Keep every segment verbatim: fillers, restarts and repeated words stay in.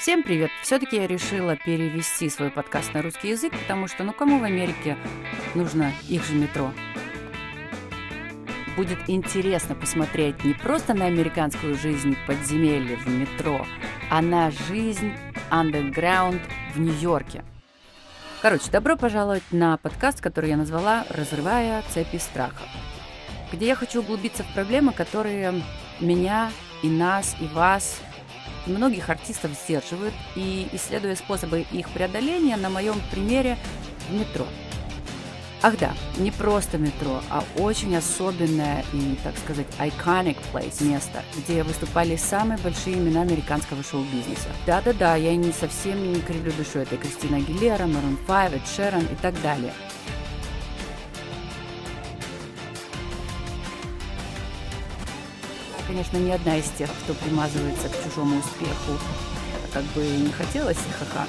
Всем привет! Все-таки я решила перевести свой подкаст на русский язык, потому что ну кому в Америке нужно их же метро? Будет интересно посмотреть не просто на американскую жизнь подземелья в метро, а на жизнь андеграунд в Нью-Йорке. Короче, добро пожаловать на подкаст, который я назвала «Разрывая цепи страха», где я хочу углубиться в проблемы, которые меня и нас, и вас, и многих артистов сдерживают, и, исследуя способы их преодоления на моем примере в метро. Ах да, не просто метро, а очень особенное и, так сказать, iconic place, место, где выступали самые большие имена американского шоу-бизнеса. Да-да-да, я не совсем не кривлю душой, это Кристина Агилера, Maroon Five, Эд Ширан и так далее. Я, конечно, не одна из тех, кто примазывается к чужому успеху, как бы не хотелось, ха-ха.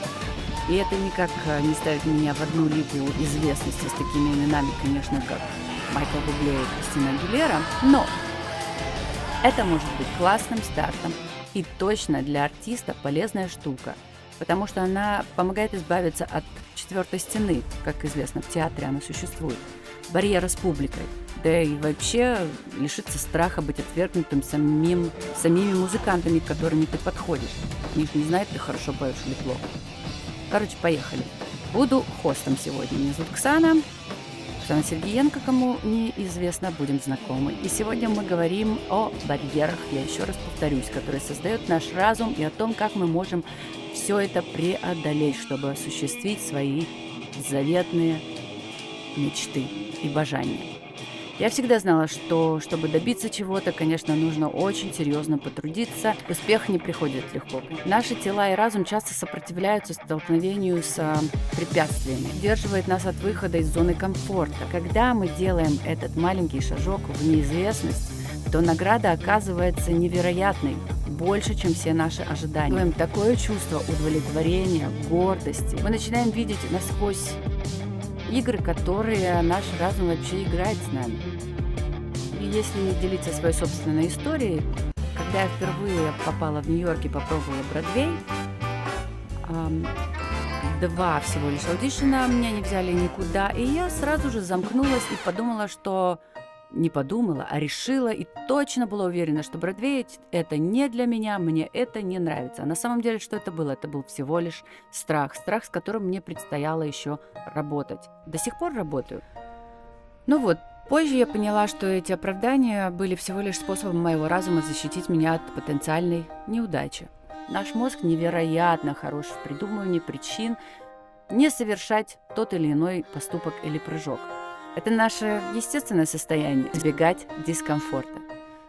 И это никак не ставит меня в одну лигу известности с такими именами, конечно, как Майкл Бубле и Кристина Гюлера, но это может быть классным стартом и точно для артиста полезная штука, потому что она помогает избавиться от четвертой стены, как известно, в театре она существует, барьера с публикой, да и вообще лишиться страха быть отвергнутым самим, самими музыкантами, к которым ты подходишь. Их не знает, ты хорошо поешь или плохо. Короче, поехали. Буду хостом сегодня. Меня зовут Оксана. Оксана Сергиенко, кому неизвестно, будем знакомы. И сегодня мы говорим о барьерах, я еще раз повторюсь, которые создает наш разум, и о том, как мы можем все это преодолеть, чтобы осуществить свои заветные мечты и бажания. Я всегда знала, что, чтобы добиться чего-то, конечно, нужно очень серьезно потрудиться. Успех не приходит легко. Наши тела и разум часто сопротивляются столкновению с препятствиями, удерживает нас от выхода из зоны комфорта. Когда мы делаем этот маленький шажок в неизвестность, то награда оказывается невероятной, больше, чем все наши ожидания. Мы имеем такое чувство удовлетворения, гордости. Мы начинаем видеть насквозь игры, которые наш разум вообще играет с нами. И если делиться своей собственной историей, когда я впервые попала в Нью-Йорк и попробовала Бродвей, эм, два всего лишь аудишена, меня не взяли никуда, и я сразу же замкнулась и подумала, что... Не подумала, а решила и точно была уверена, что Бродвей – это не для меня, мне это не нравится. А на самом деле, что это было? Это был всего лишь страх. Страх, с которым мне предстояло еще работать. До сих пор работаю. Ну вот, позже я поняла, что эти оправдания были всего лишь способом моего разума защитить меня от потенциальной неудачи. Наш мозг невероятно хорош в придумывании причин не совершать тот или иной поступок или прыжок. Это наше естественное состояние – избегать дискомфорта.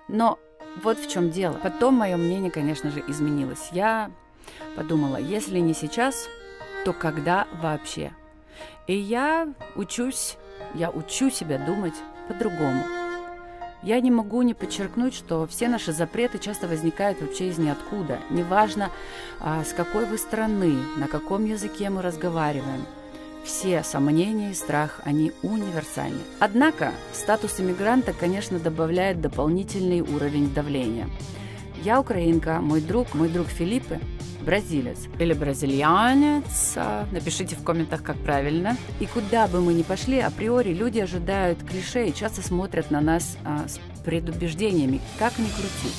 Но вот в чем дело. Потом мое мнение, конечно же, изменилось. Я подумала, если не сейчас, то когда вообще? И я учусь, я учу себя думать по-другому. Я не могу не подчеркнуть, что все наши запреты часто возникают вообще из ниоткуда. Неважно, с какой вы страны, на каком языке мы разговариваем. Все сомнения и страх, они универсальны. Однако статус иммигранта, конечно, добавляет дополнительный уровень давления. Я украинка, мой друг, мой друг Филипп бразилец или бразильянец, напишите в комментах, как правильно. И куда бы мы ни пошли, априори люди ожидают клише и часто смотрят на нас а, с предубеждениями, как ни крути.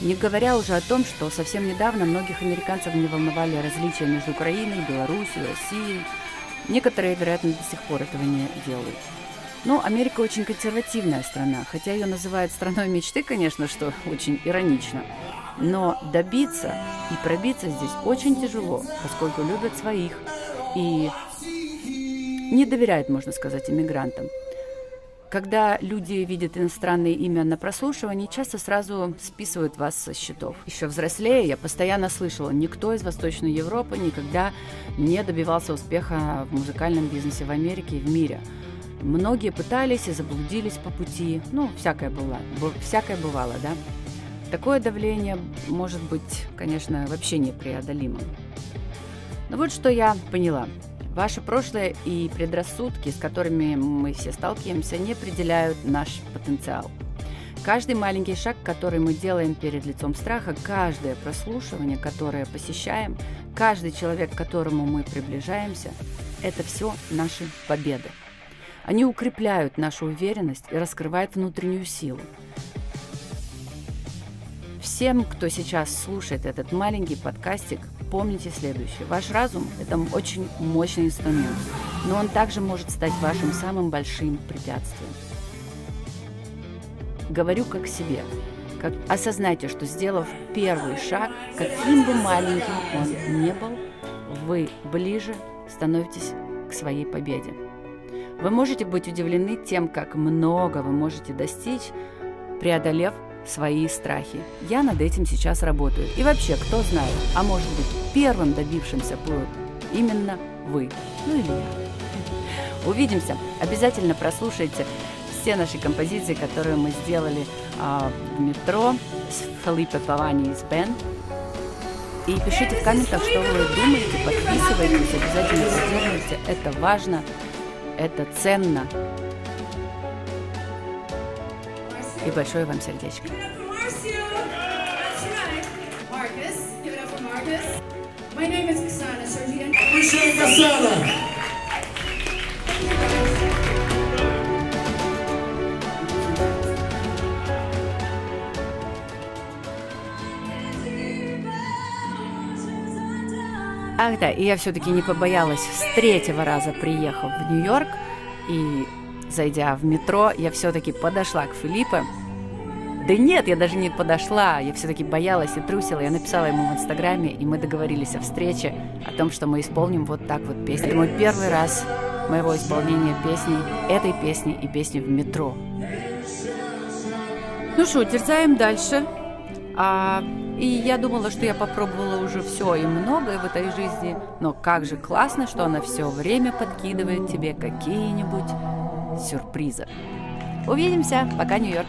Не говоря уже о том, что совсем недавно многих американцев не волновали различия между Украиной, Беларусью, Россией. Некоторые, вероятно, до сих пор этого не делают. Но Америка очень консервативная страна, хотя ее называют страной мечты, конечно, что очень иронично. Но добиться и пробиться здесь очень тяжело, поскольку любят своих и не доверяют, можно сказать, иммигрантам. Когда люди видят иностранное имя на прослушивании, часто сразу списывают вас со счетов. Еще взрослее я постоянно слышала, никто из Восточной Европы никогда не добивался успеха в музыкальном бизнесе в Америке и в мире. Многие пытались и заблудились по пути. Ну, всякое было, всякое бывало, да? Такое давление может быть, конечно, вообще непреодолимым. Но вот что я поняла. Ваше прошлое и предрассудки, с которыми мы все сталкиваемся, не определяют наш потенциал. Каждый маленький шаг, который мы делаем перед лицом страха, каждое прослушивание, которое посещаем, каждый человек, к которому мы приближаемся – это все наши победы. Они укрепляют нашу уверенность и раскрывают внутреннюю силу. Всем, кто сейчас слушает этот маленький подкастик, помните следующее. Ваш разум – это очень мощный инструмент, но он также может стать вашим самым большим препятствием. Говорю как себе. Как... Осознайте, что, сделав первый шаг, каким бы маленьким он ни был, вы ближе становитесь к своей победе. Вы можете быть удивлены тем, как много вы можете достичь, преодолев свои страхи. Я над этим сейчас работаю. И вообще, кто знает, а может быть, первым добившимся будет именно вы. Ну или я. Увидимся. Обязательно прослушайте все наши композиции, которые мы сделали а, в метро с Филиппом Павани и с Бен. И пишите в комментах, что вы думаете, подписывайтесь, обязательно поддерживайте. Это важно, это ценно. И большое вам сердечко. Ах да, и я все-таки не побоялась с третьего раза, приехав в Нью-Йорк, и зайдя в метро, я все-таки подошла к Филиппу. Да нет, я даже не подошла, я все-таки боялась и трусила, я написала ему в Инстаграме, и мы договорились о встрече, о том, что мы исполним вот так вот песню. Это мой первый раз моего исполнения песни, этой песни и песни в метро. Ну что, дерзаем дальше. А... И я думала, что я попробовала уже все и многое в этой жизни, но как же классно, что она все время подкидывает тебе какие-нибудь сюрпризы. Увидимся, пока, Нью-Йорк!